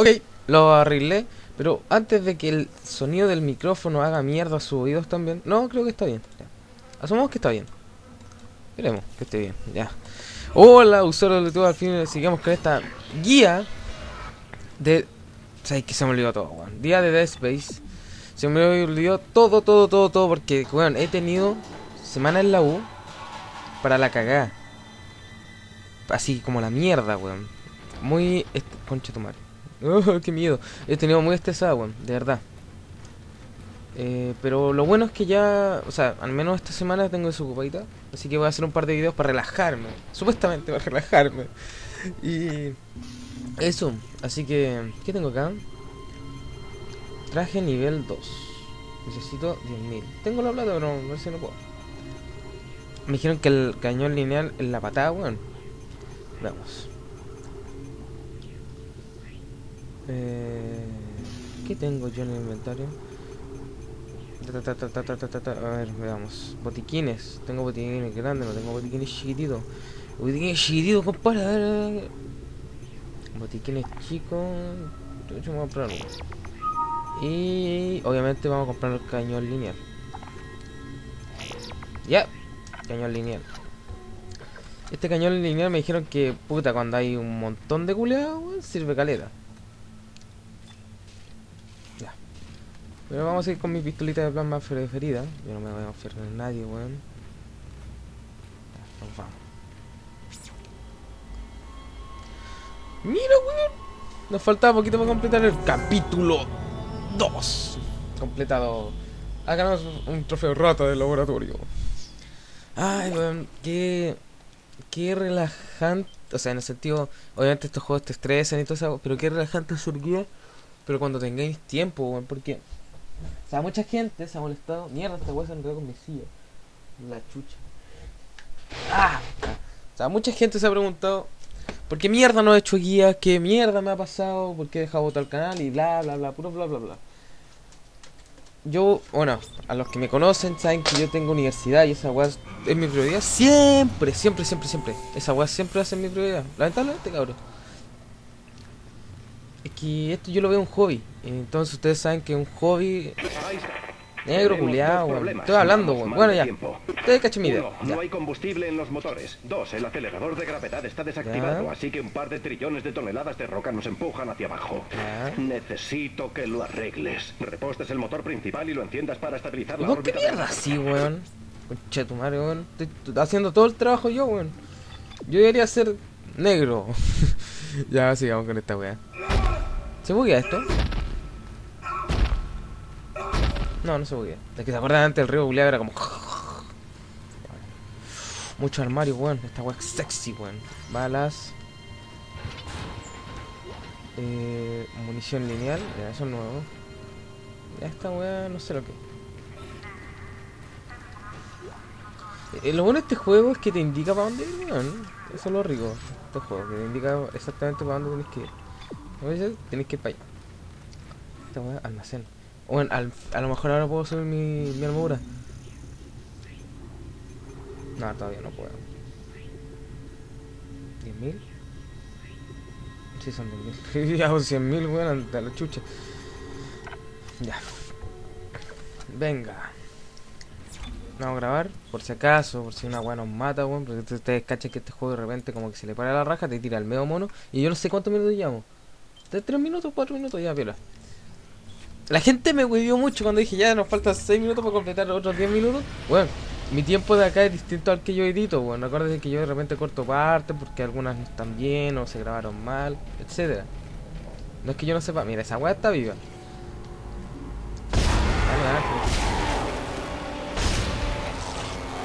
Ok, lo arreglé. Pero antes de que el sonido del micrófono haga mierda a sus oídos también. No, creo que está bien. Ya. Asumamos que está bien. Esperemos que esté bien. Ya. Hola, usuarios de YouTube. Al fin sigamos con esta guía de... ¿Sabes que se me olvidó todo, weón? Día de Dead Space. Se me olvidó todo. Porque, weón, he tenido semana en la U para la cagada. Así como la mierda, weón. Muy... Concha tu madre. Oh, qué miedo. He tenido muy estresada, weón. De verdad. Pero lo bueno es que ya... O sea, al menos esta semana tengo desocupadita. Así que voy a hacer un par de videos para relajarme. Supuestamente para relajarme. Y... eso. Así que... ¿qué tengo acá? Traje nivel 2. Necesito 10.000. Tengo la plata, pero no sé si no puedo. Me dijeron que el cañón lineal es la patada, weón. Vamos. ¿Qué tengo yo en el inventario? A ver, veamos. Botiquines. Tengo botiquines grandes, no tengo botiquines chiquititos. Botiquines chiquititos, compadre. A ver. Botiquines chicos. Yo me voy a comprar uno. Y obviamente vamos a comprar el cañón lineal. Ya. Cañón lineal. Este cañón lineal me dijeron que, puta, cuando hay un montón de culeados, sirve caleta. Ya. Pero vamos a ir con mi pistolita de plasma preferida. Yo no me voy a ofrecer a nadie, weón. Nos vamos. Mira, weón. Nos faltaba poquito para completar el capítulo 2. Completado. Ha ganado un trofeo rata del laboratorio. Ay, weón, qué relajante, o sea, en el sentido, obviamente estos juegos te estresan y todo eso, pero qué relajante surgió, pero cuando tengáis tiempo, weón, porque, o sea, mucha gente se ha molestado, mierda, esta weá se enredó con mi silla, la chucha, ah, o sea, mucha gente se ha preguntado, ¿por qué mierda no he hecho guías? ¿Qué mierda me ha pasado? ¿Por qué he dejado botar el canal? Y bla, bla, bla, puro bla, bla, bla. Yo, bueno, a los que me conocen saben que yo tengo universidad y esa weá es mi prioridad. Siempre. Esa weá siempre va a ser mi prioridad. Lamentablemente, cabrón. Es que esto yo lo veo un hobby. Entonces ustedes saben que un hobby... negro, culiado, weón. Estoy hablando, weón. Bueno, ya. Ustedes cachen mi idea. No hay combustible en los motores. 2. El acelerador de gravedad está desactivado, ya. Así que un par de trillones de toneladas de roca nos empujan hacia abajo. Ya. Necesito que lo arregles. Repostes el motor principal y lo enciendas para estabilizar la órbita. ¿Qué mierda así, weón? Conche tu madre, weón. Estoy haciendo todo el trabajo yo, weón. Yo debería ser negro. Ya, sigamos con esta weá. ¿Se buguea esto? No, no se buguea. Es que se acuerdan antes el río buleado era como... mucho armario, weón. Esta weá es sexy, weón. Balas. Munición lineal. Ya, eso es nuevo. Ya esta weá no sé lo que. Lo bueno de este juego es que te indica para dónde ir, weón. Eso es lo rico. Este juego, que te indica exactamente para dónde tenés que ir. A veces tenés que ir para allá. Esta weá, almacén. Bueno, a lo mejor ahora puedo subir mi armadura. No, todavía no puedo. 10.000. Sí, son 10.000. Ya, 100.000, weón, anda la chucha. Ya. Venga. Vamos a grabar, por si acaso, por si una weá nos mata, weón. Porque ustedes cachan que este juego de repente como que se le para la raja, te tira el medio mono. Y yo no sé cuántos minutos llevamos. ¿De 3 minutos, 4 minutos? Ya, piola. La gente me huevió mucho cuando dije, ya nos faltan 6 minutos para completar los otros 10 minutos. Bueno, mi tiempo de acá es distinto al que yo edito. Bueno, acuérdense que yo de repente corto partes porque algunas no están bien o se grabaron mal, etcétera. No es que yo no sepa. Mira, esa weá está viva.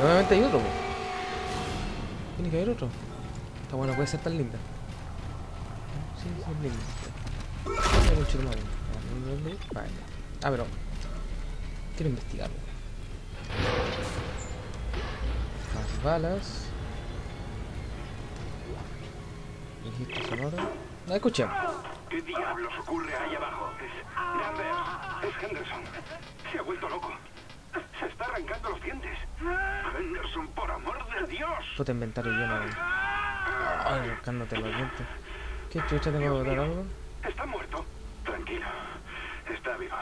Nuevamente hay otro, pues. Tiene que haber otro. Está bueno, puede ser tan linda. Sí, es linda. Vale. Ah, pero quiero investigarlo. Más balas. Registro sonoro. La escuchemos. ¿Qué diablos ocurre ahí abajo? Es Henderson. Se ha vuelto loco. Se está arrancando los dientes. Henderson, por amor de Dios. Puedo inventar yo nada. Ay, arrancándote los dientes. ¿Qué chucha tengo que botar algo? Está muerto. Tranquilo. Está vivo.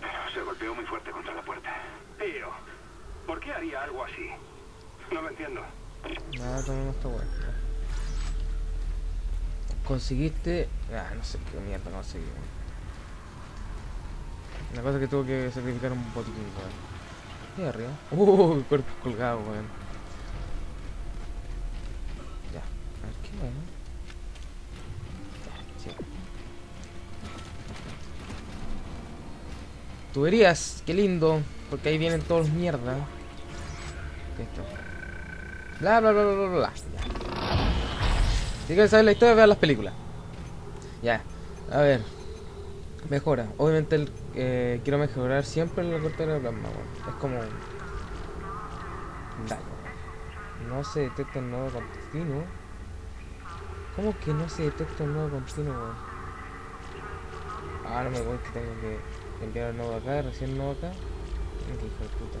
Pero se golpeó muy fuerte contra la puerta. Tío, ¿por qué haría algo así? No lo entiendo. Nada, también no está bueno. Conseguiste... Ah, no sé qué mierda conseguí. La cosa es que tuvo que sacrificar un botiquín, weón. ¿Qué arriba? El cuerpo colgado, weón. Ya. A ver, ¿qué weón? Ya, sí. Tuberías, qué lindo. Porque ahí vienen todos los mierdas. Listo. Bla, bla, bla, bla, bla, bla. Si quieres saber la historia, vean las películas. Ya. A ver. Mejora. Obviamente el... quiero mejorar siempre la cortadora de plasma, bueno. Es como daño. No se detecta el nodo continuo. ¿Cómo que no se detecta el nodo continuo, bueno? Ah, no me voy, que tengo que enviar el nodo acá, recién el nodo acá. Qué hijo de puta.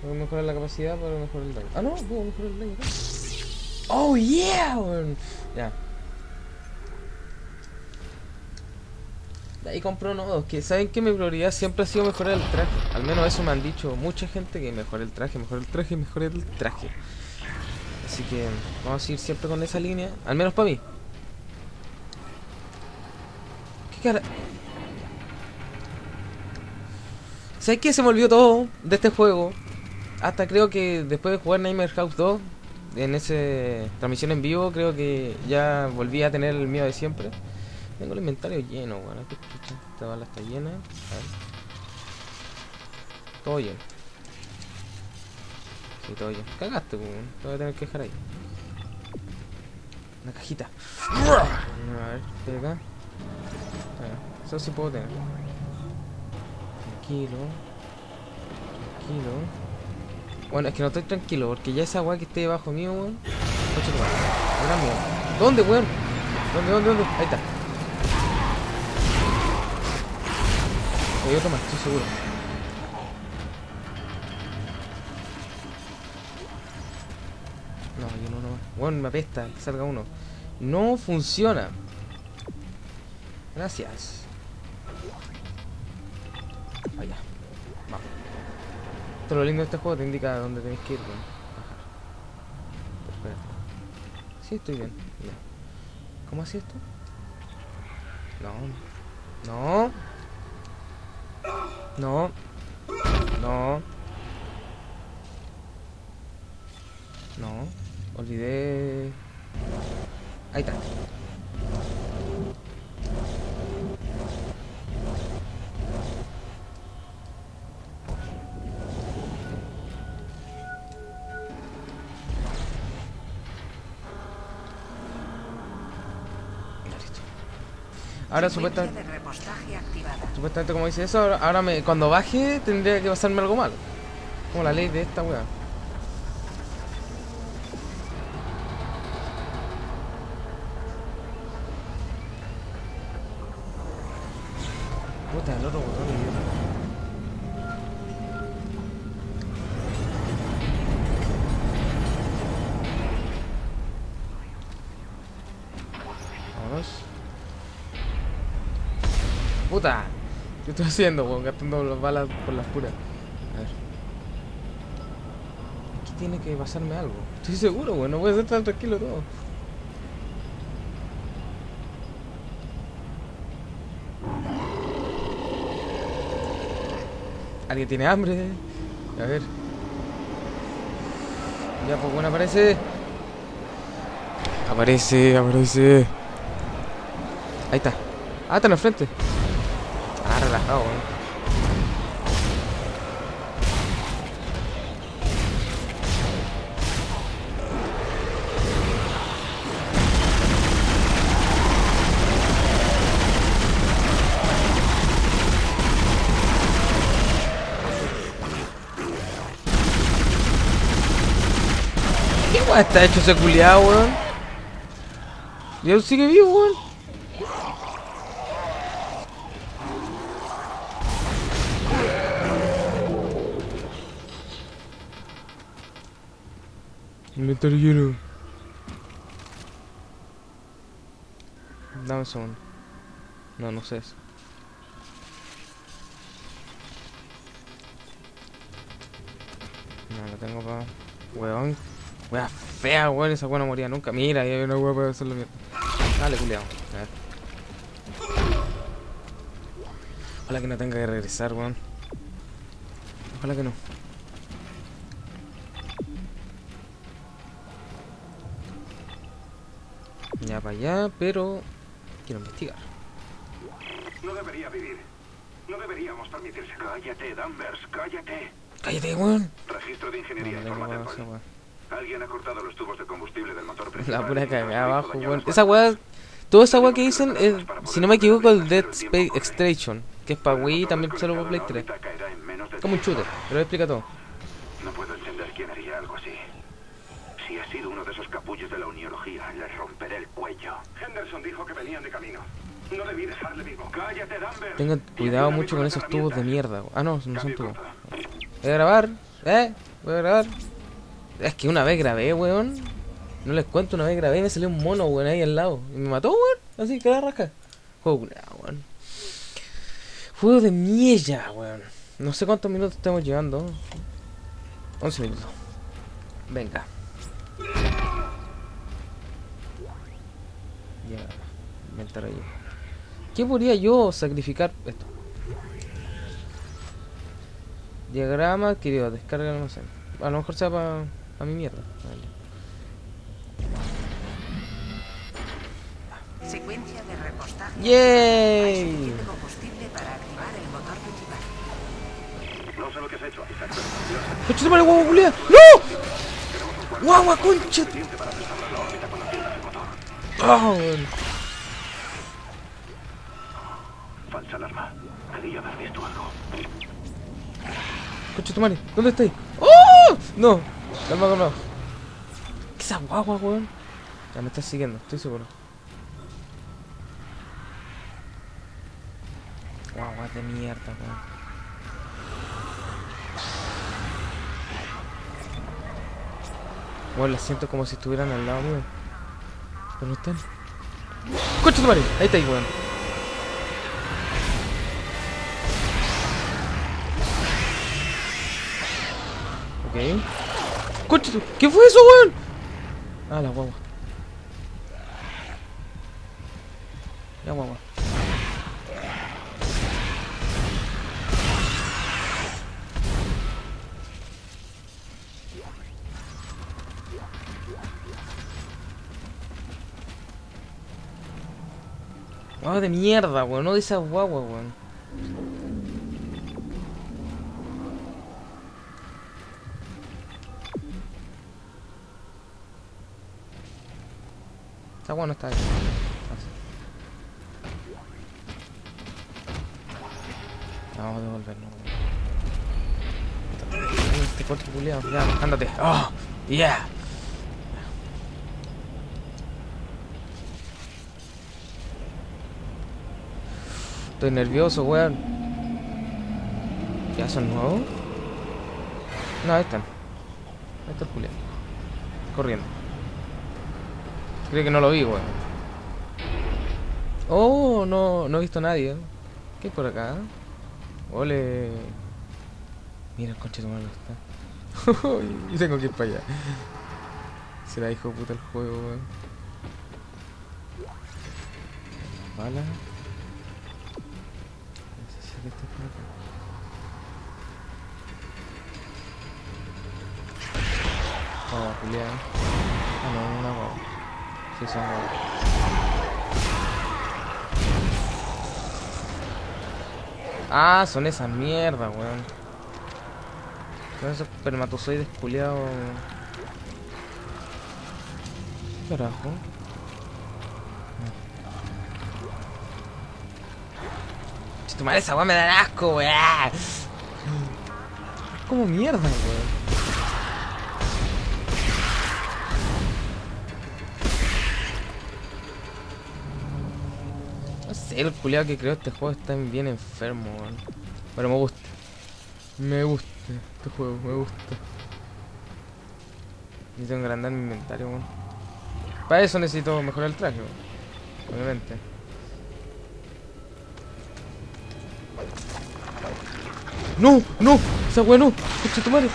Puedo mejorar la capacidad para mejorar el daño. Ah, no, puedo mejorar el daño acá. Oh yeah, bueno. Ya. De ahí compro nodos, que saben que mi prioridad siempre ha sido mejorar el traje. Al menos eso me han dicho mucha gente, que mejore el traje, mejore el traje, mejore el traje. Así que vamos a ir siempre con esa línea, al menos para mí. ¿Qué cara? ¿Sabes qué? Se me olvidó todo de este juego. Hasta creo que después de jugar Nightmare House 2, en esa transmisión en vivo, creo que ya volví a tener el miedo de siempre. Tengo el inventario lleno, weón. Bueno. Esta bala está llena. A ver. Todo lleno. Sí, todo lleno. Cagaste, weón. Te voy a tener que dejar ahí. Una cajita. A ver, estoy acá. Bueno, eso sí puedo tener. Tranquilo. Tranquilo. Bueno, es que no estoy tranquilo, porque ya esa weá que esté debajo mío, weón. Gran miedo. ¿Dónde, weón? ¿Dónde? Ahí está. Hay otro más, estoy seguro. No, hay uno más. Bueno, me apesta que salga uno. No funciona. Gracias. Allá. Vamos. Esto, lo lindo de este juego, te indica dónde tenés que ir. Bueno. Bajar. Espérate. Sí, estoy bien. Ya. ¿Cómo hacía esto? No. No. No. Olvidé. Ahí está. Ahora supuestamente como dice eso, ahora me, cuando baje tendría que pasarme algo malo. Como la ley de esta weá. Puta, el otro botón, idiota. Vamos. Puta, ¿qué estoy haciendo, weón? Gastando las balas por las puras. A ver. Aquí tiene que pasarme algo. Estoy seguro, weón. No voy a estar tan tranquilo todo. ¿Alguien tiene hambre? A ver. Ya, pues bueno, aparece. Aparece. Ahí está. Ah, está en el frente. Ah, relajado, weón. ¿Qué weón está hecho ese culiado, weón? Y él sigue vivo, weón. Inventario lleno. Dame un segundo. No sé eso. No, lo tengo para... Weón. Wea fea, weón. Esa wea no moría nunca. Mira, ya hay una wea para hacerlo bien. Dale, culiao. A ver. Ojalá que no tenga que regresar, weón. Ojalá que no. Ya para allá, pero... Quiero investigar. No debería vivir. No deberíamos permitirse. Cállate, Danvers, cállate. Cállate, weón. Registro de ingeniería informática. Alguien ha cortado los tubos de combustible del motor principal. La pura cagada abajo, weón. Esa weá... Toda esa weá que dicen es, si no me equivoco, el Dead Space Extraction. Que es para Wii y también solo para Play 3. Como un shooter, pero lo explica todo. No puedo entender quién haría algo así. Si ha sido uno de esos capullos de la Uniología, les romperé el cuello. Henderson dijo que venían de camino. No debí dejarle vivo. Cállate, Danvers. Tengan cuidado mucho con esos tubos de mierda. Ah, no, no son tubos. Voy a grabar, voy a grabar. Es que una vez grabé, weón. No les cuento, una vez grabé y me salió un mono, weón, ahí al lado. Y me mató, weón. Así, cada rasca. Juego, weón. Juego de mierda, weón. No sé cuántos minutos estamos llevando. 11 minutos. Venga. Ya. Inventar ahí. ¿Qué podría yo sacrificar? Esto. Diagrama, querido, descarga, no sé. A lo mejor sea para mi mierda. Vale. Secuencia de repostaje. ¡Yay! No sé lo que has hecho, Isaac. ¡Concha de madre, guagua, culia! ¡No! ¡Guagua, concha! ¡Oh! Falsa alarma. Quería haber visto algo. Concha de madre, ¿dónde estáis? ¡Oh! No, la mago no. ¿Qué esa guagua, weón? Ya me estás siguiendo, estoy seguro. Guagua de mierda, weón. Bueno, las siento como si estuvieran al lado mío. Pero no están. ¡Concha tu madre! Ahí está, ahí, weón. Ok. ¡Concha tu! ¿Qué fue eso, weón? Ah, la guagua. La guagua. Guau de mierda, weón, no de esas guaguas, weón. Está bueno, está ahí. Vamos a devolvernos, weón. Este corto culiado, ya, ándate. ¡Oh! ¡Yeah! Estoy nervioso, weón. ¿Ya son nuevos? No, ahí están. Ahí está el Julián. Corriendo. Creo que no lo vi, weón. Oh, no, no he visto a nadie. ¿Qué hay por acá? Ole. Mira el conche de malo que está. Y tengo que ir para allá. Será hijo de puta el juego, weón. Bala. Oh, Julián. Ah, no, una guagua. Sí, son guaguas. Ah, son esas mierdas, weón. Son esos espermatozoides culiados. ¿Qué carajo? Tu madre, esa weá me da asco, weá. Como mierda, weón. No sé, el culiao que creó este juego está bien enfermo, weón. Pero me gusta. Me gusta este juego, me gusta. Necesito engrandar mi inventario, weón. Para eso necesito mejorar el traje, weón. Obviamente. No, no, esa weá no, coche tu madre.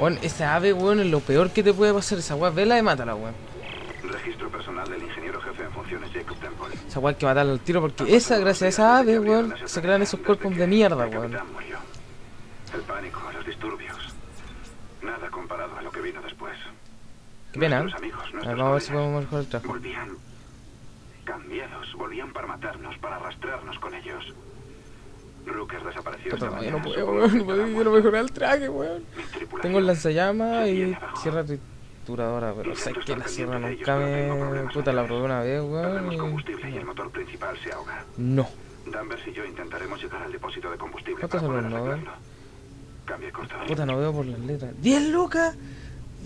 Weón, esa ave, weón, es lo peor que te puede pasar. Esa weá, vela y mátala, weón. Registro personal del ingeniero jefe en funciones Jacob Temple. Esa weá hay que matarla al tiro porque esa, gracias a esa ave, weón, se crean esos cuerpos de mierda, weón. El pánico, los disturbios. Nada comparado a lo que vino después. Qué pena. Vamos a ver si podemos mejorar el trabajo. Volvían cambiados, volvían para matarnos, para arrastrarnos con ellos. Rooker desapareció. Pero yo no puedo, weón. No puedo mejorar el traje, weón. Tengo el lanzallamas y sierra trituradora, pero sé que la sierra nunca me... Puta, la probé una vez, weón. Y el motor principal se ahoga. No. Danvers y yo intentaremos llegar al depósito de combustible. ¿Cuánto salió el nodo? Puta, no veo por las letras. ¡10 lucas!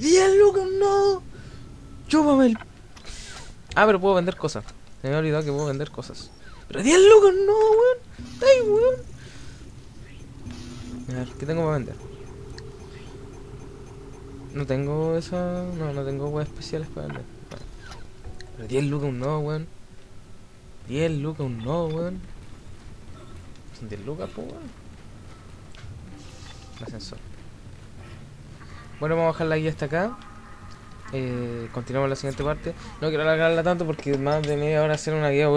¡10 lucas! ¡No! ¡Chúpame el... Ah, pero puedo vender cosas. Se me ha olvidado que puedo vender cosas. ¡Pero 10 lucas! ¡No, weón! ¡Ay, weón! A ver, ¿qué tengo para vender? No tengo esa... No, no tengo weas especiales para vender. Vale. Pero 10 lucas, no, weón. 10 lucas, no, weón. Son 10 lucas, pues, weón. Ascensor. Bueno, vamos a bajar la guía hasta acá. Continuamos la siguiente parte. No quiero alargarla tanto porque más de media hora hacer una guía,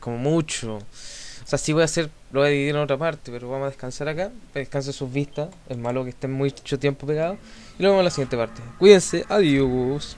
como mucho. O sea, sí voy a hacer, lo voy a dividir en otra parte, pero vamos a descansar acá. Descansen sus vistas. Es malo que estén mucho tiempo pegados. Y luego vamos a la siguiente parte. Cuídense, adiós.